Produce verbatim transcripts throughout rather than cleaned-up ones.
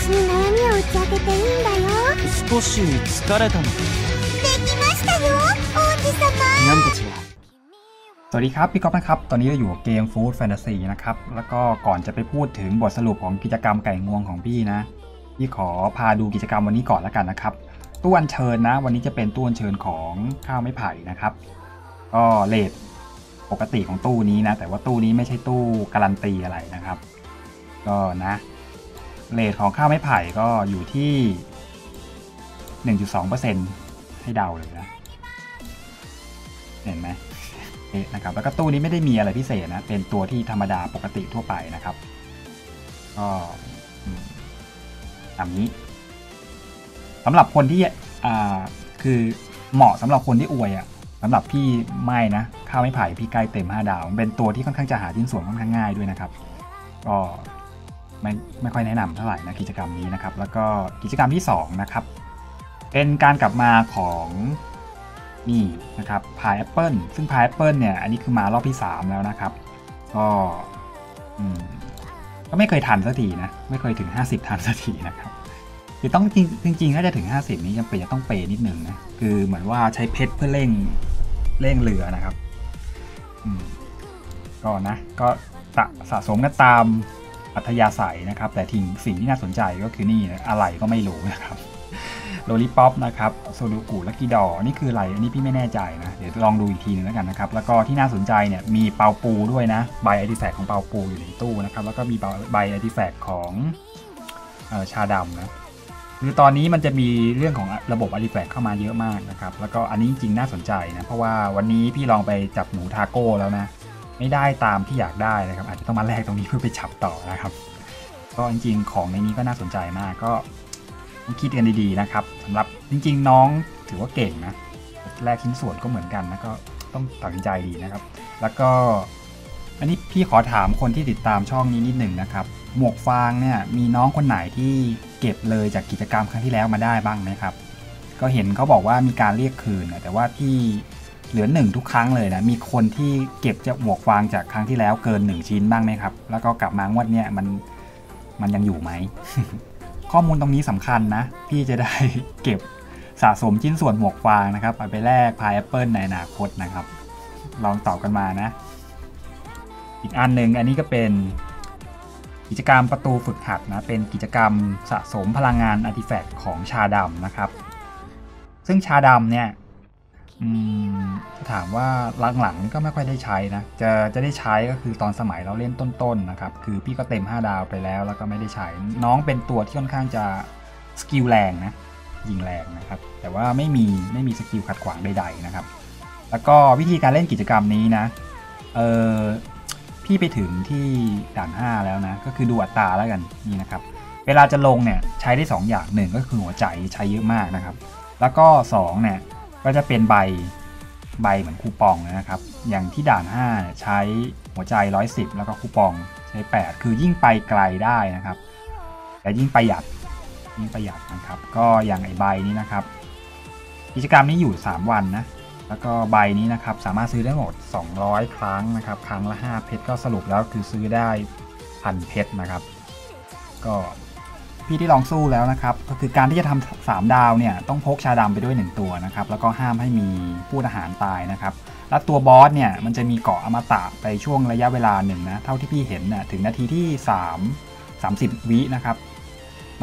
私に悩みを打ち明けていいんだよ。少し疲れたの。できましたよ、王子様。สวัสดีครับพี่ก๊อฟนะครับตอนนี้เราอยู่เกมฟู้ดแฟนตาซีนะครับแล้วก็ก่อนจะไปพูดถึงบทสรุปของกิจกรรมไก่งวงของพี่นะพี่ขอพาดูกิจกรรมวันนี้ก่อนแล้วกันนะครับตู้อัญเชิญนะวันนี้จะเป็นตู้อัญเชิญของข้าวไม้ไผ่นะครับก็เลทปกติของตู้นี้นะแต่ว่าตู้นี้ไม่ใช่ตู้การันตีอะไรนะครับก็นะเลทของข้าวไม้ไผ่ก็อยู่ที่ หนึ่งจุดสองเปอร์เซ็นต์ ให้เดาเลยนะเห็นไหมนะครับแล้วก็ตู้นี้ไม่ได้มีอะไรพิเศษนะเป็นตัวที่ธรรมดาปกติทั่วไปนะครับก็ตามนี้สำหรับคนที่คือเหมาะสำหรับคนที่อวยอ่ะสำหรับพี่ไม่นะข้าวไม้ไผ่พี่ใกล้เต็มห้าดาวเป็นตัวที่ค่อนข้างจะหาชิ้นส่วนค่อนข้างง่ายด้วยนะครับก็ไม่ไม่ค่อยแนะนำเท่าไหร่นะกิจกรรมนี้นะครับแล้วก็กิจกรรมที่สองนะครับเป็นการกลับมาของนี่นะครับพายแอปเปิลซึ่งพายแอปเปิลเนี่ยอันนี้คือมารอบที่สามแล้วนะครับก็ก็ไม่เคยทันสักทีนะไม่เคยถึงห้าสิบทันสักทีนะครับคือต้องจริงจริงถ้าจะถึงห้าสิบนี้จำเป็นจะต้องเปย์นิดนึงนะคือเหมือนว่าใช้เพชรเพื่อเร่งเร่งเรือนะครับก็นะก็สะสมกันตามอัธยาศัยนะครับแต่ทิ้งสิ่งที่น่าสนใจก็คือนี่อะไรก็ไม่รู้นะครับโรลิป๊อปนะครับโซลูกุลักกี้ดอนี่คืออะไรอันนี้พี่ไม่แน่ใจนะเดี๋ยวลองดูอีกทีนึงแล้วกันนะครับแล้วก็ที่น่าสนใจเนี่ยมีเปาปูด้วยนะใบอาร์ติแฟกต์ของเปาปูอยู่ในตู้นะครับแล้วก็มีใบอาร์ติแฟกต์ของชาดำนะคือตอนนี้มันจะมีเรื่องของระบบอาร์ติแฟกต์เข้ามาเยอะมากนะครับแล้วก็อันนี้จริงน่าสนใจนะเพราะว่าวันนี้พี่ลองไปจับหนูทาโก้แล้วนะไม่ได้ตามที่อยากได้นะครับอาจจะต้องมาแลกตรงนี้เพื่อไปจับต่อนะครับก็จริงๆของในนี้ก็น่าสนใจมากก็คิดกันดีๆนะครับสำหรับจริงๆน้องถือว่าเก่งนะแลกชิ้นส่วนก็เหมือนกันนะก็ต้องตัดสินใจดีนะครับแล้วก็อันนี้พี่ขอถามคนที่ติดตามช่องนี้นิดหนึ่งนะครับหมวกฟางเนี่ยมีน้องคนไหนที่เก็บเลยจากกิจกรรมครั้งที่แล้วมาได้บ้างไหมครับก็เห็นเขาบอกว่ามีการเรียกคืนนะแต่ว่าที่เหลือหนึ่งทุกครั้งเลยนะมีคนที่เก็บจากหมวกฟางจากครั้งที่แล้วเกินหนึ่งชิ้นบ้างไหมครับแล้วก็กลับมางวดเนี่ยมันมันยังอยู่ไหม ข้อมูลตรงนี้สำคัญนะพี่จะได้เก็บสะสมชิ้นส่วนหมวกฟางนะครับเอาไปแลกพายแอปเปิลในอนาคตนะครับลองตอบกันมานะอีกอันหนึ่งอันนี้ก็เป็นกิจกรรมประตูฝึกหัดนะเป็นกิจกรรมสะสมพลังงานอาร์ติแฟกต์ของชาดำนะครับซึ่งชาดำเนี่ยถามว่าหลังๆก็ไม่ค่อยได้ใช้นะจะจะได้ใช้ก็คือตอนสมัยเราเล่นต้นๆนะครับคือพี่ก็เต็มห้าดาวไปแล้วแล้วก็ไม่ได้ใช้น้องเป็นตัวที่ค่อนข้างจะสกิลแรงนะยิงแรงนะครับแต่ว่าไม่มีไม่มีสกิลขัดขวางใดๆนะครับแล้วก็วิธีการเล่นกิจกรรมนี้นะเออพี่ไปถึงที่ด่านห้าแล้วนะก็คือดูอัตราแล้วกันนี่นะครับเวลาจะลงเนี่ยใช้ได้สองอย่างหนึ่งก็คือหัวใจใช้เยอะมากนะครับแล้วก็สองเนี่ยก็จะเป็นใบใบเหมือนคูปองนะครับอย่างที่ด่านห้าใช้หัวใจหนึ่งร้อยสิบแล้วก็คูปองใช้แปดคือยิ่งไปไกลได้นะครับแต่ยิ่งประหยัดยิ่งประหยัดนะครับก็อย่างไอใบนี้นะครับกิจกรรมนี้อยู่สามวันนะแล้วก็ใบนี้นะครับสามารถซื้อได้หมดสองร้อยครั้งนะครับครั้งละห้าเพชรก็สรุปแล้วคือซื้อได้พันเพชรนะครับก็พี่ที่ลองสู้แล้วนะครับก็คือการที่จะทำสามดาวเนี่ยต้องพกชาดำไปด้วยหนึ่งตัวนะครับแล้วก็ห้ามให้มีผู้ทหารตายนะครับแล้วตัวบอสเนี่ยมันจะมีเกาะอมตะไปช่วงระยะเวลาหนึ่งนะเท่าที่พี่เห็นนะถึงนาทีที่สาม สามสิบวินะครับ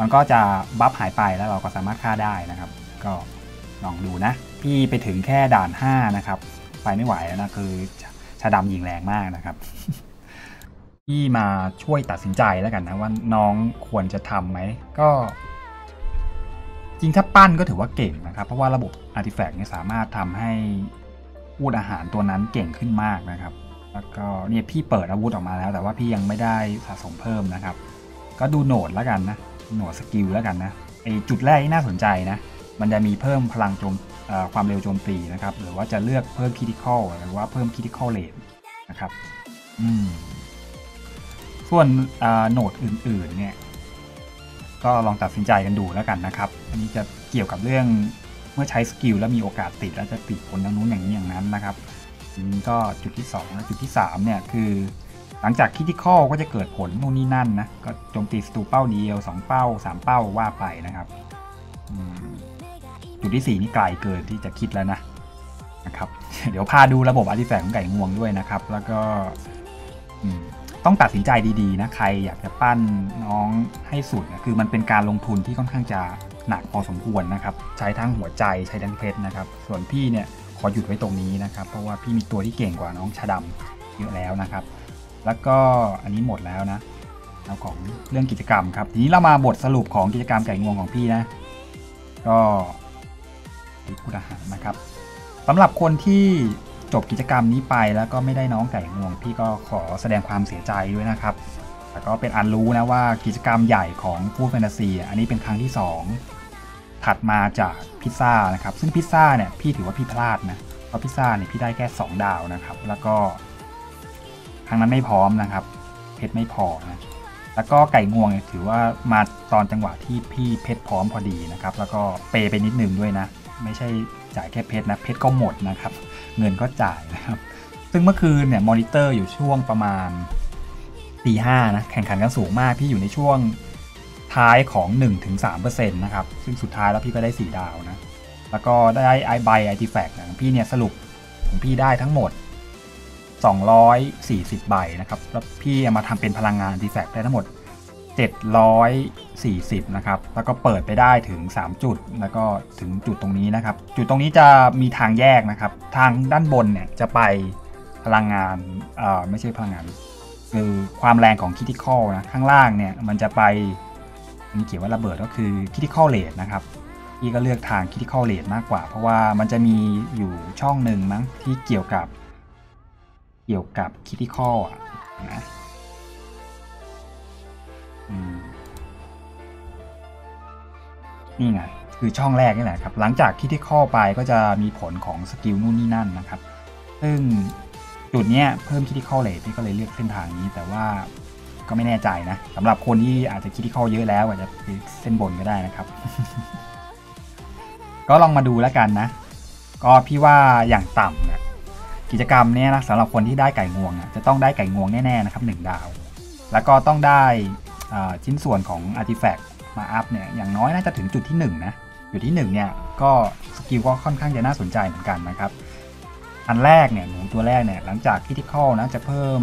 มันก็จะบัฟหายไปแล้วเราก็สามารถฆ่าได้นะครับก็ลองดูนะพี่ไปถึงแค่ด่านห้านะครับไปไม่ไหวแล้วนะคือชาดำยิงแรงมากนะครับที่มาช่วยตัดสินใจแล้วกันนะว่าน้องควรจะทำไหมก็จริงถ้าปั้นก็ถือว่าเก่งนะครับเพราะว่าระบบอาร์ติแฟกต์เนี่ยสามารถทำให้อูฐอาหารตัวนั้นเก่งขึ้นมากนะครับแล้วก็เนี่ยพี่เปิดอาวุธออกมาแล้วแต่ว่าพี่ยังไม่ได้สะสมเพิ่มนะครับก็ดูโหนดแล้วกันนะโหนดสกิลแล้วกันนะไอจุดแรกที่น่าสนใจนะมันจะมีเพิ่มพลังโจมความเร็วโจมตีนะครับหรือว่าจะเลือกเพิ่มคริติคอลหรือว่าเพิ่มคริติคอลเรทนะครับอืมส่วนโหนดอื่นๆเนี่ยก็ลองตัดสินใจกันดูแล้วกันนะครับอันนี้จะเกี่ยวกับเรื่องเมื่อใช้สกิลแล้วมีโอกาสติดแล้วจะติดผลทางนู้นอย่างนี้อย่างนั้นนะครับก็จุดที่สองและจุดที่สามเนี่ยคือ หลังจากคิติคอลก็จะเกิดผลนู่นนี่นั่นนะก็โจมตีศัตรูเป้าเดียวสองเป้าสามเป้าว่าไปนะครับจุดที่สี่นี่ไกลเกินที่จะคิดแล้วนะนะครับเดี๋ยวพาดูระบบอาร์ติแฟกต์ของไก่งวงด้วยนะครับแล้วก็ต้องตัดสินใจดีๆนะใครอยากจะปั้นน้องให้สุดนะคือมันเป็นการลงทุนที่ค่อนข้างจะหนักพอสมควรนะครับใช้ทั้งหัวใจใช้ทั้งเพชรนะครับส่วนพี่เนี่ยขอหยุดไว้ตรงนี้นะครับเพราะว่าพี่มีตัวที่เก่งกว่าน้องชะดำเยอะแล้วนะครับแล้วก็อันนี้หมดแล้วนะเอาของเรื่องกิจกรรมครับทีนี้เรามาบทสรุปของกิจกรรมไก่งวงของพี่นะก็คุณอาหารนะครับสำหรับคนที่จบกิจกรรมนี้ไปแล้วก็ไม่ได้น้องไก่งวงพี่ก็ขอแสดงความเสียใจด้วยนะครับแต่ก็เป็นอันรู้นะว่ากิจกรรมใหญ่ของฟู้ดแฟนตาซีอันนี้เป็นครั้งที่สองถัดมาจากพิซซ่านะครับซึ่งพิซซ่าเนี่ยพี่ถือว่าพี่พลาดนะเพราะพิซซ่าเนี่ยพี่ได้แค่สองดาวนะครับแล้วก็ครั้งนั้นไม่พร้อมนะครับเพชรไม่พอนะแล้วก็ไก่งวงเนี่ยถือว่ามาตอนจังหวะที่พี่เพชรพร้อมพอดีนะครับแล้วก็เปไปนิดนึงด้วยนะไม่ใช่จ่ายแค่เพชรนะเพชรก็หมดนะครับเงินก็จ่ายนะครับซึ่งเมื่อคืนเนี่ยมอนิเตอร์อยู่ช่วงประมาณตีห้านะแข่งขันกันสูงมากพี่อยู่ในช่วงท้ายของ หนึ่งถึงสามเปอร์เซ็นต์ นะครับซึ่งสุดท้ายแล้วพี่ก็ได้สี่ดาวนะแล้วก็ได้ไอใบไอทีแฟกต์ของพี่เนี่ยสรุปของพี่ได้ทั้งหมดสองร้อยสี่สิบใบนะครับแล้วพี่มาทำเป็นพลังงานดีแฟกได้ทั้งหมดเจ็ดร้อยสี่สิบนะครับแล้วก็เปิดไปได้ถึงสามจุดแล้วก็ถึงจุดตรงนี้นะครับจุดตรงนี้จะมีทางแยกนะครับทางด้านบนเนี่ยจะไปพลังงานเอ่อไม่ใช่พลังงานคือความแรงของคิติคอลนะข้างล่างเนี่ยมันจะไปมีเขียนว่าระเบิดก็คือคิติคอลเรทนะครับพี่ก็เลือกทางคิติคอลเรทมากกว่าเพราะว่ามันจะมีอยู่ช่องหนึ่งมั้งที่เกี่ยวกับเกี่ยวกับคิติคอลนะนี่ไงคือช่องแรกนี่แหละครับหลังจากคิติคอลไปก็จะมีผลของสกิลนู่นนี่นั่นนะครับซึ่งจุดเนี้ยเพิ่มคิติคอลเลทพี่ก็เลยเลือกเส้นทางนี้แต่ว่าก็ไม่แน่ใจนะสำหรับคนที่อาจจะคิติคอลเยอะแล้วอาจจะเส้นบนก็ได้นะครับ ก็ลองมาดูแล้วกันนะก็พี่ว่าอย่างต่ำเนี่ยกิจกรรมเนี้ยนะสำหรับคนที่ได้ไก่งวงนะจะต้องได้ไก่งวงแน่ๆนะครับหนึ่งดาวแล้วก็ต้องได้ชิ้นส่วนของอาร์ติแฟกต์มาอัพเนี่ยอย่างน้อยน่าจะถึงจุดที่หนึ่งนะจุดที่หนึ่งเนี่ยก็สกิลก็ค่อนข้างจะน่าสนใจเหมือนกันนะครับอันแรกเนี่ยหนูตัวแรกเนี่ยหลังจากCriticalนะจะเพิ่ม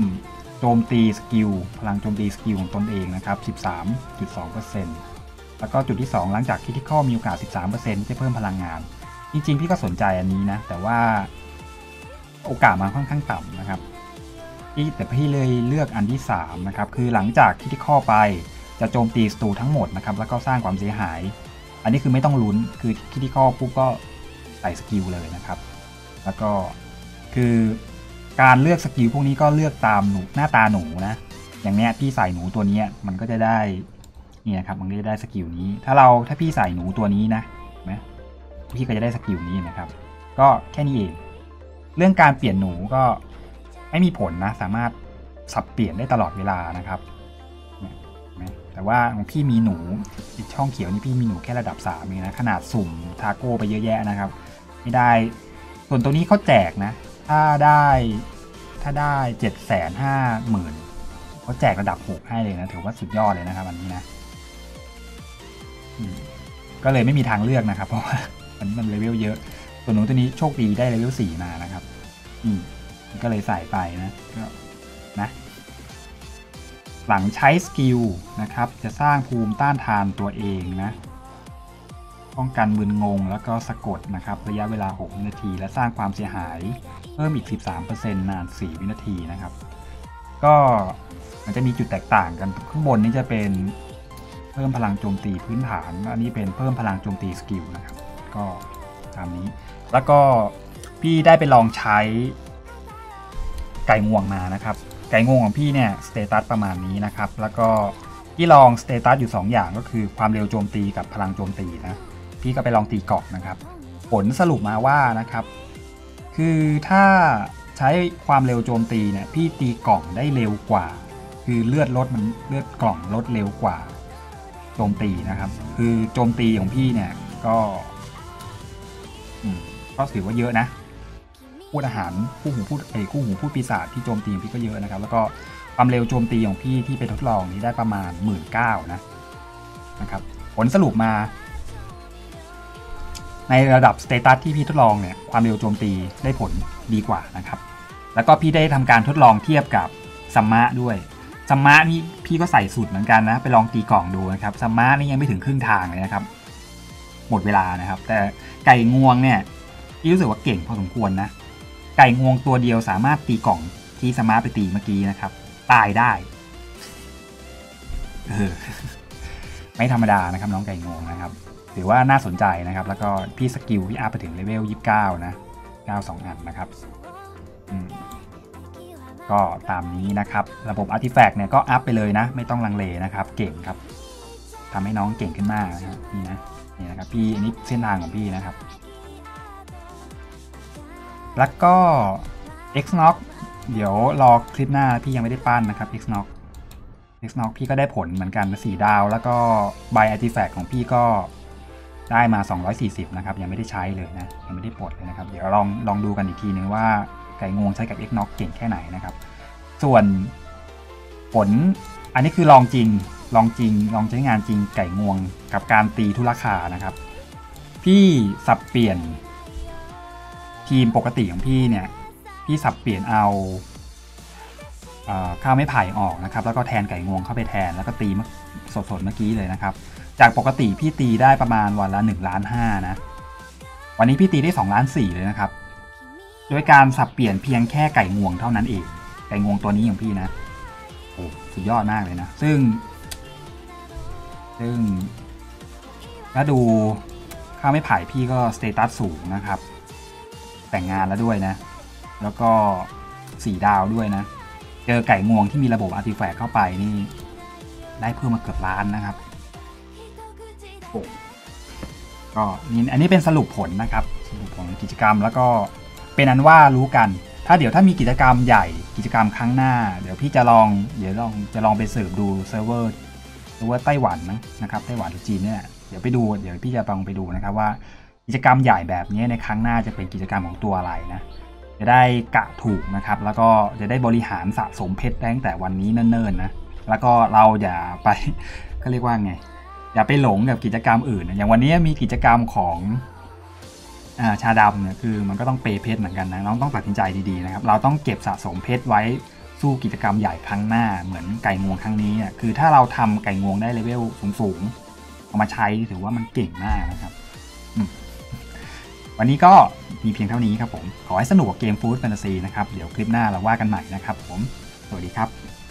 โจมตีสกิลพลังโจมตีสกิลของตนเองนะครับ สิบสามจุดสองเปอร์เซ็นต์ แล้วก็จุดที่สองหลังจากCriticalมีโอกาส สิบสามเปอร์เซ็นต์ จะเพิ่มพลังงานจริงๆพี่ก็สนใจอันนี้นะแต่ว่าโอกาสมันค่อนข้างต่ำนะครับแต่พี่เลยเลือกอันที่สามนะครับคือหลังจากคิติคอลไปจะโจมตีศัตรูทั้งหมดนะครับแล้วก็สร้างความเสียหายอันนี้คือไม่ต้องลุ้นคือคิติคอลปุ๊บก็ใส่สกิลเลยนะครับแล้วก็คือการเลือกสกิลพวกนี้ก็เลือกตามหนูหน้าตาหนูนะอย่างเนี้ยพี่ใส่หนูตัวนี้มันก็จะได้นี่นะครับมันก็จะได้สกิลนี้ถ้าเราถ้าพี่ใส่หนูตัวนี้นะเห็นไหมพี่ก็จะได้สกิลนี้นะครับก็แค่นี้เองเรื่องการเปลี่ยนหนูก็ไม่มีผลนะสามารถสับเปลี่ยนได้ตลอดเวลานะครับแต่ว่าพี่มีหนูช่องเขียวนี่พี่มีหนูแค่ระดับสามเองนะขนาดสุ่มทาโก้ไปเยอะแยะนะครับไม่ได้ส่วนตัวนี้เขาแจกนะถ้าได้ถ้าได้เจ็ดแสนห้าหมื่นเขาแจกระดับหกให้เลยนะถือว่าสุดยอดเลยนะครับวันนี้นะก็เลยไม่มีทางเลือกนะครับเพราะว่าวันนี้มันเลเวลเยอะส่วนหนูตัวนี้โชคดีได้เลเวลสี่มานะครับอืมก็เลยใส่ไปนะนะหลังใช้สกิลนะครับจะสร้างภูมิต้านทานตัวเองนะป้องกันมึนงงแล้วก็สะกดนะครับระยะเวลาหกนาทีและสร้างความเสียหายเพิ่มอีก สิบสามเปอร์เซ็นต์ นานสี่วินาทีนะครับก็มันจะมีจุดแตกต่างกันข้างบนนี้จะเป็นเพิ่มพลังโจมตีพื้นฐานอันนี้เป็นเพิ่มพลังโจมตีสกิลนะครับก็ตามนี้แล้วก็พี่ได้ไปลองใช้ไก่งวงมานะครับไก่งวงของพี่เนี่ยสเตตัสประมาณนี้นะครับแล้วก็พี่ลองสเตตัสอยู่สองอย่างก็คือความเร็วโจมตีกับพลังโจมตีนะพี่ก็ไปลองตีกรอบนะครับผลสรุปมาว่านะครับคือถ้าใช้ความเร็วโจมตีเนี่ยพี่ตีกล่องได้เร็วกว่าคือเลือดลดมันเลือดกล่องลดเร็วกว่าโจมตีนะครับคือโจมตีของพี่เนี่ยก็ก็ถือว่าเยอะนะพูดอาหารคู่หูพูดไอ้คู่หูพูดปีศาจที่โจมตีพี่ก็เยอะนะครับแล้วก็ ความเร็วโจมตีของพี่ที่ไปทดลองนี้ได้ประมาณ หนึ่งหมื่นเก้าพัน นะนะครับผลสรุปมาในระดับสเตตัสที่พี่ทดลองเนี่ยความเร็วโจมตีได้ผลดีกว่านะครับแล้วก็พี่ได้ทำการทดลองเทียบกับซัมมะด้วยซัมมะนี่พี่ก็ใส่สูตรเหมือนกันนะไปลองตีกล่องดูนะครับซัมมะนี่ยังไม่ถึงครึ่งทางเลยนะครับหมดเวลานะครับแต่ไก่งวงเนี่ยพี่รู้สึกว่าเก่งพอสมควรนะไก่งวงตัวเดียวสามารถตีกล่องที่ซัมมะไปตีเมื่อกี้นะครับตายได้เออไม่ธรรมดานะครับน้องไก่งวงนะครับถือว่าน่าสนใจนะครับแล้วก็พี่สกิลพี่อัพไปถึงเลเวลยี่สิบเก้านะเก้าสิบสองอันนะครับก็ตามนี้นะครับระบบอาร์ติแฟกต์เนี่ยก็อัพไปเลยนะไม่ต้องลังเลนะครับเก่งครับทำให้น้องเก่งขึ้นมากนะนี่นะนี่นะครับพี่อันนี้เส้นทางของพี่นะครับแล้วก็ X Knock เดี๋ยวรอคลิปหน้าพี่ยังไม่ได้ปั้นนะครับ X Knock X Knock พี่ก็ได้ผลเหมือนกันสี่ดาวแล้วก็ใบอาร์ติแฟกต์ของพี่ก็ได้มาสองร้อยสี่สิบนะครับยังไม่ได้ใช้เลยนะยังไม่ได้ปลดเลยนะครับเดี๋ยวลองลองดูกันอีกทีนึงว่าไก่งวงใช้กับ X Knock เก่งแค่ไหนนะครับส่วนผลอันนี้คือลองจริงลองจริงลองใช้งานจริงไก่งวงกับการตีทุราคานะครับพี่สับเปลี่ยนทีมปกติของพี่เนี่ยพี่สับเปลี่ยนเอาข้าวไม้ไผ่ออกนะครับแล้วก็แทนไก่งวงเข้าไปแทนแล้วก็ตีสดๆเมื่อกี้เลยนะครับจากปกติพี่ตีได้ประมาณวันละหนึ่งล้านห้านะวันนี้พี่ตีได้สองล้านสี่เลยนะครับโดยการสับเปลี่ยนเพียงแค่ไก่งวงเท่านั้นเองไก่งวงตัวนี้ของพี่นะโอ้สุดยอดมากเลยนะซึ่งซึ่งถ้าดูข้าวไม่ไผ่พี่ก็สเตตัสสูงนะครับแต่งงานแล้วด้วยนะแล้วก็สี่ดาวด้วยนะเจอไก่งวงที่มีระบบอาร์ติแฟกต์เข้าไปนี่ได้เพิ่มมาเกือบล้านนะครับก็นี่อันนี้เป็นสรุปผลนะครับสรุปผลกิจกรรมแล้วก็เป็นอันว่ารู้กันถ้าเดี๋ยวถ้ามีกิจกรรมใหญ่กิจกรรมครั้งหน้าเดี๋ยวพี่จะลองเดี๋ยวลองจะลองไปเสิร์ฟดูเซิร์ฟเวอร์หรือว่าไต้หวันนะครับไต้หวันหรือจีนเนี่ยเดี๋ยวไปดูเดี๋ยวพี่จะลองไปดูนะครับว่ากิจกรรมใหญ่แบบนี้ในครั้งหน้าจะเป็นกิจกรรมของตัวอะไรนะจะได้กะถูกนะครับแล้วก็จะได้บริหารสะสมเพชรตั้งแต่วันนี้เนิ่นๆนะแล้วก็เราอย่าไปก็เรียกว่าไงอย่าไปหลงกับกิจกรรมอื่นอย่างวันนี้มีกิจกรรมของชาดำเนี่ยคือมันก็ต้องเปย์เพชรเหมือนกันนะน้องต้องตัดสินใจดีๆนะครับเราต้องเก็บสะสมเพชรไว้สู้กิจกรรมใหญ่ครั้งหน้าเหมือนไก่งวงครั้งนี้เนี่ยคือถ้าเราทำไก่งวงได้เลเวลสูงๆเอามาใช้ถือว่ามันเก่งมากนะครับวันนี้ก็มีเพียงเท่านี้ครับผมขอให้สนุกกับเกมฟู้ดแฟนตาซีนะครับเดี๋ยวคลิปหน้าเราว่ากันใหม่นะครับผมสวัสดีครับ